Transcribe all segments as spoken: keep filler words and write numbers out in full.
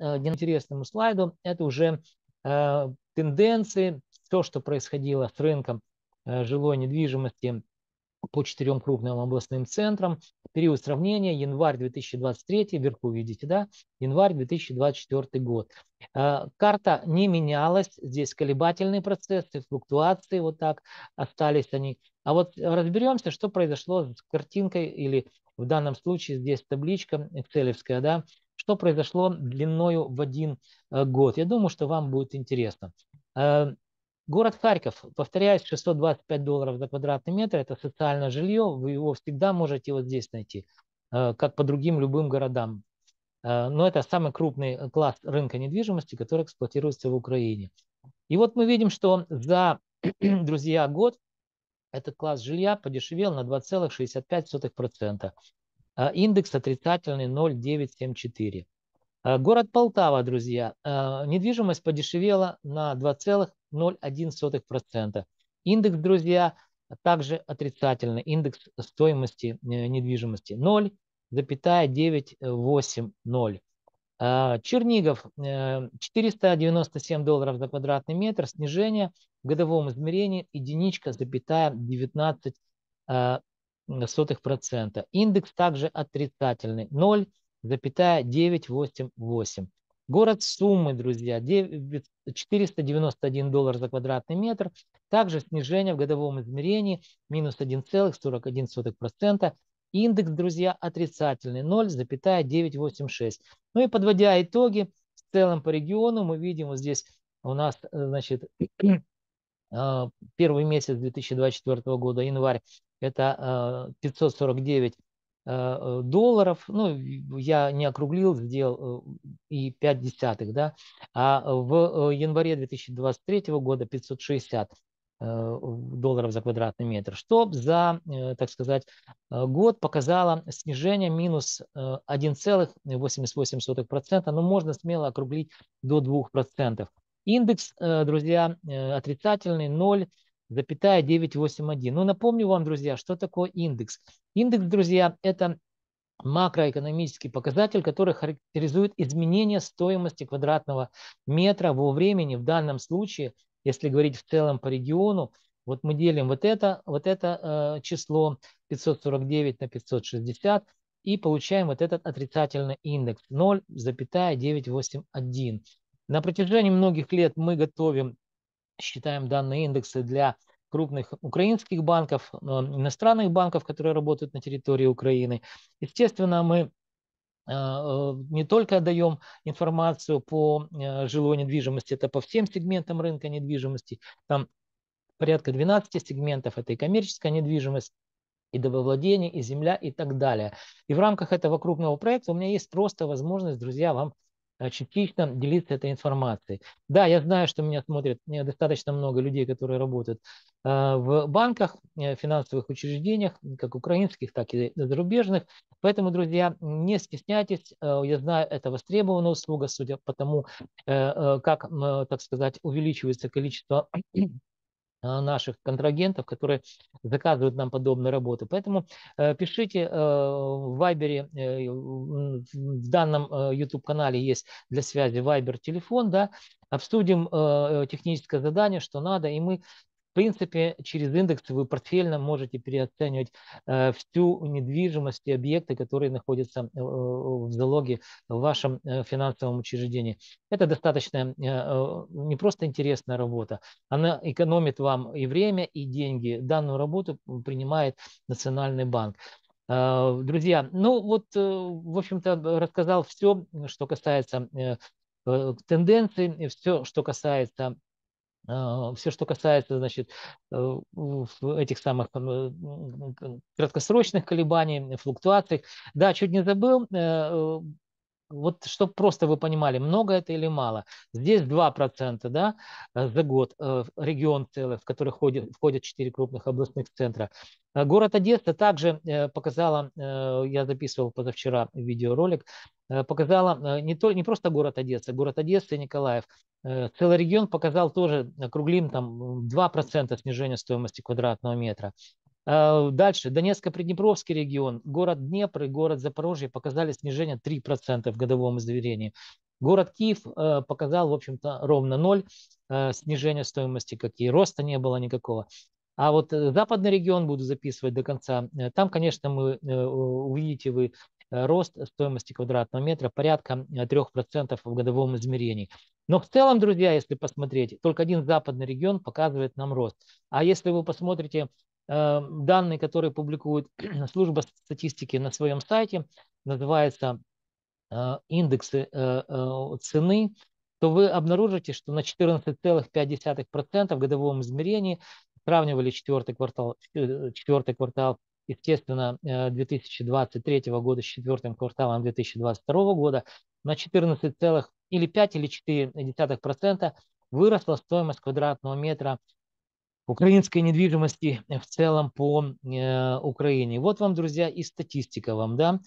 интересному слайду, это уже тенденции, все, что происходило с рынком жилой недвижимости по четырем крупным областным центрам. Период сравнения: январь две тысячи двадцать третий, вверху видите, да, январь две тысячи двадцать четвёртый год. Карта не менялась, здесь колебательные процессы, флуктуации вот так остались они. А вот разберемся, что произошло с картинкой, или в данном случае здесь табличка экселевская, да, что произошло длиною в один год. Я думаю, что вам будет интересно. Город Харьков, повторяюсь, шестьсот двадцать пять долларов за квадратный метр, это социальное жилье, вы его всегда можете вот здесь найти, как по другим любым городам. Но это самый крупный класс рынка недвижимости, который эксплуатируется в Украине. И вот мы видим, что за, друзья, год этот класс жилья подешевел на два целых шестьдесят пять сотых процента. Индекс отрицательный ноль целых девять семь четыре. Город Полтава, друзья, недвижимость подешевела на два целых ноль один сотых процента. Индекс, друзья, также отрицательный. Индекс стоимости недвижимости ноль целых девять восемь ноль. Чернигов, четыреста девяносто семь долларов за квадратный метр, снижение в годовом измерении единичка целых девятнадцать сотых процента. Индекс также отрицательный, ноль целых девять восемь восемь. Город Сумы, друзья, четыреста девяносто один доллар за квадратный метр. Также снижение в годовом измерении минус один целых сорок один сотых процента. Индекс, друзья, отрицательный, ноль целых девять восемь шесть. Ну и подводя итоги, в целом по региону мы видим, вот здесь у нас, значит, первый месяц две тысячи двадцать четвёртого года, январь, это пятьсот сорок девять долларов, ну, я не округлил, сделал и пять десятых, да, а в январе две тысячи двадцать третьего года пятьсот шестьдесят долларов за квадратный метр, что за, так сказать, год показало снижение минус один целых восемьдесят восемь сотых процента, но можно смело округлить до двух процентов. Индекс, друзья, отрицательный, ноль целых девять восемь один. Ну, напомню вам, друзья, что такое индекс. Индекс, друзья, это макроэкономический показатель, который характеризует изменение стоимости квадратного метра во времени. В данном случае, если говорить в целом по региону, вот мы делим вот это, вот это э, число пятьсот сорок девять на пятьсот шестьдесят и получаем вот этот отрицательный индекс ноль целых девять восемь один. На протяжении многих лет мы готовим, считаем данные индексы для крупных украинских банков, иностранных банков, которые работают на территории Украины. Естественно, мы не только даем информацию по жилой недвижимости, это по всем сегментам рынка недвижимости, там порядка двенадцати сегментов, это и коммерческая недвижимость, и домовладение, и земля, и так далее. И в рамках этого крупного проекта у меня есть просто возможность, друзья, вам частично делиться этой информацией. Да, я знаю, что меня смотрят достаточно много людей, которые работают в банках, финансовых учреждениях, как украинских, так и зарубежных. Поэтому, друзья, не стесняйтесь. Я знаю, это востребованная услуга, судя по тому, как, так сказать, увеличивается количество наших контрагентов, которые заказывают нам подобные работы. Поэтому э, пишите э, в Вайбере, э, в данном э, YouTube-канале есть для связи Вайбер телефон, да, обсудим э, техническое задание, что надо, и мы, в принципе, через индекс вы портфельно можете переоценивать э, всю недвижимость и объекты, которые находятся э, в залоге в вашем э, финансовом учреждении. Это достаточно э, э, не просто интересная работа, она экономит вам и время, и деньги. Данную работу принимает Национальный банк. Э, друзья, ну вот, э, в общем-то, рассказал все, что касается э, э, тенденций, все, что касается... Все, что касается, значит, этих самых краткосрочных колебаний, флуктуаций. Да, чуть не забыл, вот чтобы просто вы понимали, много это или мало. Здесь два процента, да, за год регион целый, в который входит, входят четыре крупных областных центра. Город Одесса также показала, я записывал позавчера видеоролик, показала не, то, не просто город Одесса, город Одесса и Николаев. Целый регион показал тоже, округлим, там два процента снижения стоимости квадратного метра. Дальше, Донецко-Приднепровский регион, город Днепр и город Запорожье показали снижение три процента в годовом измерении. Город Киев показал, в общем-то, ровно ноль, снижения стоимости, как и роста не было никакого. А вот западный регион буду записывать до конца. Там, конечно, мы увидите вы рост стоимости квадратного метра порядка трёх процентов в годовом измерении. Но в целом, друзья, если посмотреть, только один западный регион показывает нам рост. А если вы посмотрите данные, которые публикует служба статистики на своем сайте, называется индексы цены, то вы обнаружите, что на четырнадцать целых пять десятых процента в годовом измерении сравнивали четвертый квартал, четвертый квартал, естественно, две тысячи двадцать третьего года с четвертым кварталом две тысячи двадцать второго года, на четырнадцать целых пять десятых или четыре десятых процента выросла стоимость квадратного метра украинской недвижимости в целом по э, Украине. Вот вам, друзья, и статистика вам, да.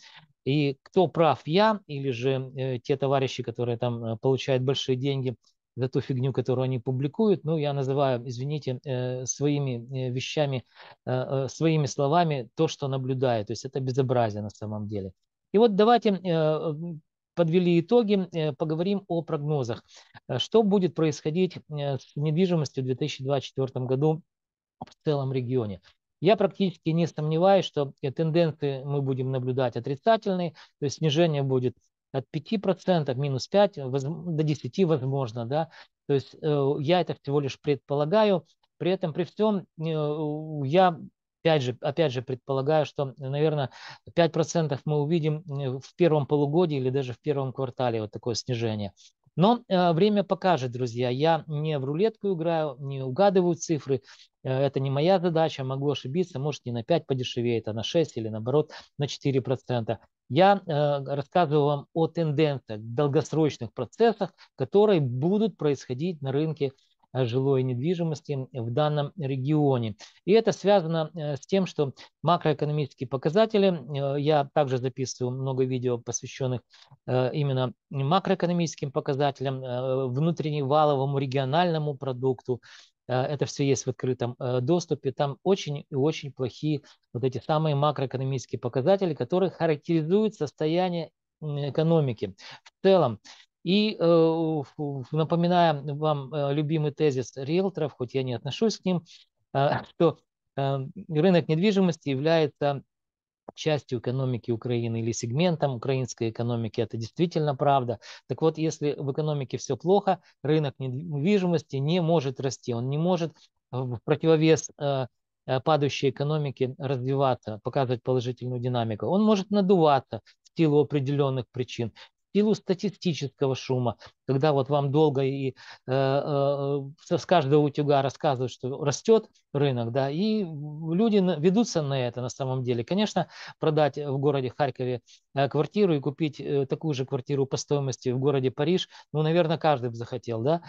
И кто прав, я или же э, те товарищи, которые там э, получают большие деньги за ту фигню, которую они публикуют, ну, я называю, извините, э, своими вещами, э, своими словами то, что наблюдаю. То есть это безобразие на самом деле. И вот давайте э, подвели итоги, э, поговорим о прогнозах. Что будет происходить с недвижимостью в две тысячи двадцать четвёртом году в целом регионе? Я практически не сомневаюсь, что тенденции мы будем наблюдать отрицательные, то есть снижение будет от пяти процентов, минус пять процентов, до десяти процентов возможно, да. То есть я это всего лишь предполагаю. При этом, при всем, я опять же, опять же предполагаю, что, наверное, пять процентов мы увидим в первом полугодии или даже в первом квартале вот такое снижение. Но э, время покажет, друзья. Я не в рулетку играю, не угадываю цифры. Э, это не моя задача. Могу ошибиться. Может, не на пять подешевеет, а на шесть или, наоборот, на четыре процента. Я э, рассказываю вам о тенденциях, долгосрочных процессах, которые будут происходить на рынке жилой недвижимости в данном регионе. И это связано с тем, что макроэкономические показатели, я также записываю много видео, посвященных именно макроэкономическим показателям, внутренневаловому региональному продукту. Это все есть в открытом доступе. Там очень и очень плохие вот эти самые макроэкономические показатели, которые характеризуют состояние экономики в целом. И э, напоминаю вам э, любимый тезис риэлторов, хоть я не отношусь к ним, э, что э, рынок недвижимости является частью экономики Украины или сегментом украинской экономики. Это действительно правда. Так вот, если в экономике все плохо, рынок недвижимости не может расти, он не может в противовес э, падающей экономике развиваться, показывать положительную динамику. Он может надуваться в силу определенных причин. В силу статистического шума, когда вот вам долго и э, э, с каждого утюга рассказывают, что растет рынок, да, и люди ведутся на это на самом деле. Конечно, продать в городе Харькове квартиру и купить такую же квартиру по стоимости в городе Париж, ну, наверное, каждый бы захотел, да,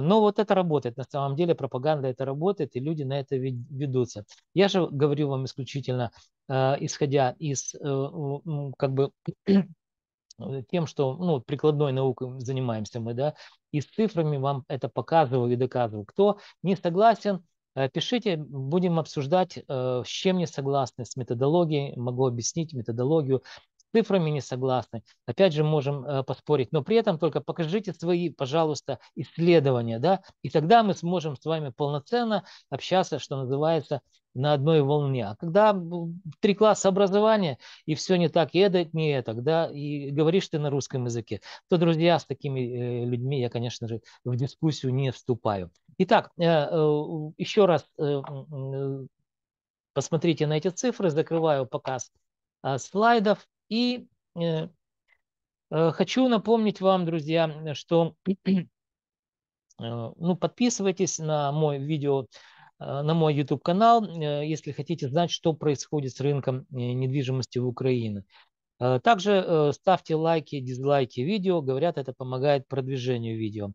но вот это работает, на самом деле пропаганда это работает, и люди на это ведутся. Я же говорю вам исключительно, э, исходя из, э, как бы, тем, что, ну, прикладной наукой занимаемся мы, да, и с цифрами вам это показываю и доказываю. Кто не согласен, пишите, будем обсуждать, с чем не согласны, с методологией, могу объяснить методологию, с цифрами не согласны, опять же можем поспорить, но при этом только покажите свои, пожалуйста, исследования, да, и тогда мы сможем с вами полноценно общаться, что называется, на одной волне. А когда три класса образования, и все не так, и это, не это, да, и говоришь ты на русском языке, то, друзья, с такими людьми я, конечно же, в дискуссию не вступаю. Итак, еще раз посмотрите на эти цифры, закрываю показ слайдов, и хочу напомнить вам, друзья, что ну, подписывайтесь на мой видео, на мой YouTube канал, если хотите знать, что происходит с рынком недвижимости в Украине. Также ставьте лайки, дизлайки видео, говорят, это помогает продвижению видео.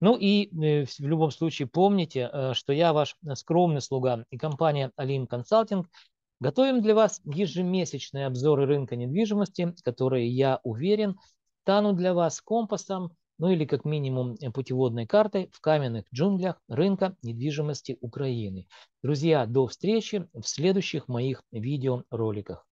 Ну и в любом случае помните, что я ваш скромный слуга и компания Алим Консалтинг готовим для вас ежемесячные обзоры рынка недвижимости, которые, я уверен, станут для вас компасом, ну или как минимум путеводной картой в каменных джунглях рынка недвижимости Украины. Друзья, до встречи в следующих моих видеороликах.